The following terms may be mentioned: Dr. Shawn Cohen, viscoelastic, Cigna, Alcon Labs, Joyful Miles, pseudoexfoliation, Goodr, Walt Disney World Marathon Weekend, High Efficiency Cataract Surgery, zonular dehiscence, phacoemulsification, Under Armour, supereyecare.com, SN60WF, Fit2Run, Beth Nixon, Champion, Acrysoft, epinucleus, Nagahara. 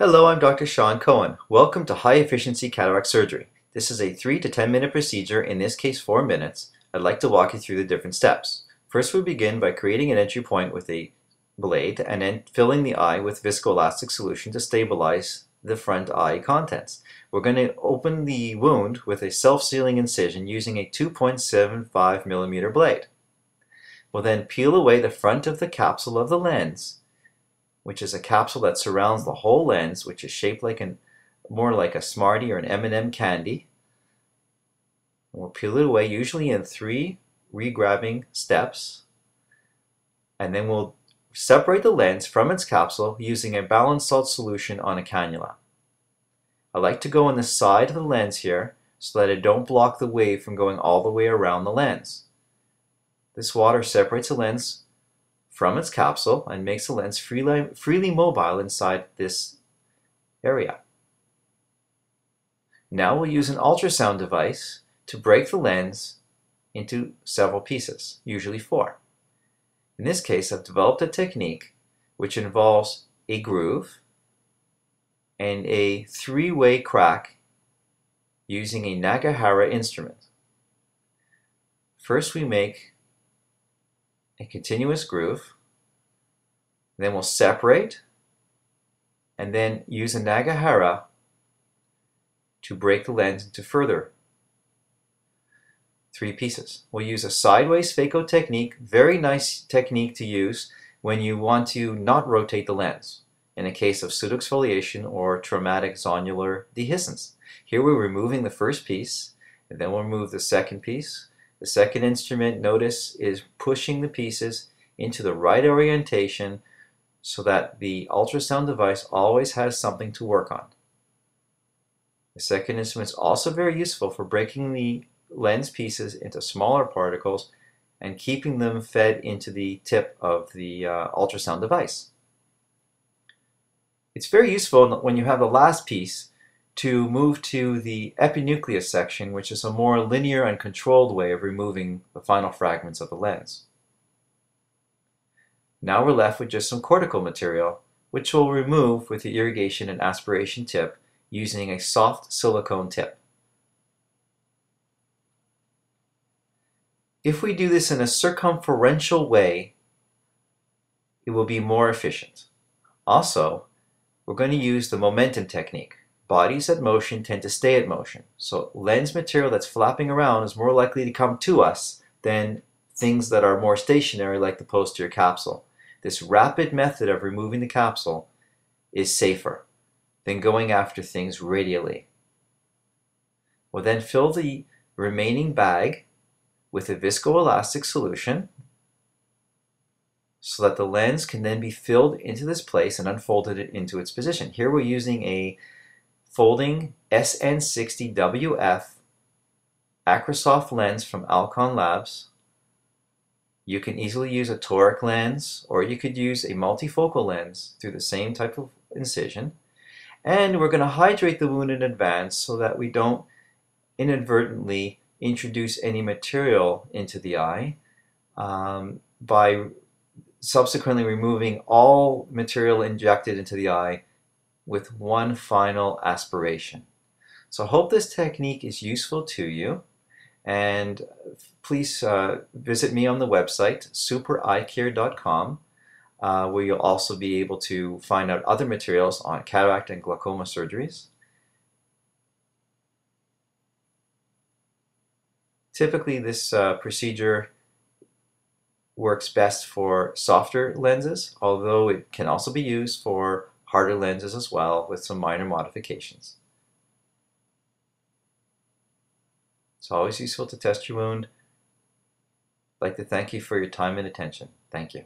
Hello, I'm Dr. Shawn Cohen. Welcome to High Efficiency Cataract Surgery. This is a 3 to 10 minute procedure, in this case 4 minutes. I'd like to walk you through the different steps. First, we begin by creating an entry point with a blade and then filling the eye with viscoelastic solution to stabilize the front eye contents. We're going to open the wound with a self-sealing incision using a 2.75 millimeter blade. We'll then peel away the front of the capsule of the lens, which is a capsule that surrounds the whole lens, which is shaped like more like a Smartie or an M&M candy. And we'll peel it away, usually in 3 regrabbing steps, and then we'll separate the lens from its capsule using a balanced salt solution on a cannula. I like to go on the side of the lens here so that it don't block the wave from going all the way around the lens. This water separates the lens from its capsule and makes the lens freely mobile inside this area. Now we'll use an ultrasound device to break the lens into several pieces, usually 4. In this case, I've developed a technique which involves a groove and a 3-way crack using a Nagahara instrument. First, we make a continuous groove, then we'll separate and then use a Nagahara to break the lens into further 3 pieces. We'll use a sideways phaco technique, very nice technique to use when you want to not rotate the lens in a case of pseudoexfoliation or traumatic zonular dehiscence. Here we're removing the first piece, and then we'll remove the second piece. The second instrument, notice, is pushing the pieces into the right orientation so that the ultrasound device always has something to work on. The second instrument is also very useful for breaking the lens pieces into smaller particles and keeping them fed into the tip of the ultrasound device. It's very useful when you have the last piece to move to the epinucleus section, which is a more linear and controlled way of removing the final fragments of the lens. Now we're left with just some cortical material, which we'll remove with the irrigation and aspiration tip using a soft silicone tip. If we do this in a circumferential way, it will be more efficient. Also, we're going to use the momentum technique. Bodies at motion tend to stay at motion. So lens material that's flapping around is more likely to come to us than things that are more stationary, like the posterior capsule. This rapid method of removing the capsule is safer than going after things radially. We'll then fill the remaining bag with a viscoelastic solution so that the lens can then be filled into this place and unfolded into its position. Here we're using a folding SN60WF Acrysoft lens from Alcon Labs. You can easily use a toric lens, or you could use a multifocal lens through the same type of incision. And we're going to hydrate the wound in advance so that we don't inadvertently introduce any material into the eye by subsequently removing all material injected into the eye with one final aspiration. So I hope this technique is useful to you, and please visit me on the website supereyecare.com where you'll also be able to find out other materials on cataract and glaucoma surgeries. Typically, this procedure works best for softer lenses, although it can also be used for harder lenses as well with some minor modifications. It's always useful to test your wound. I'd like to thank you for your time and attention. Thank you.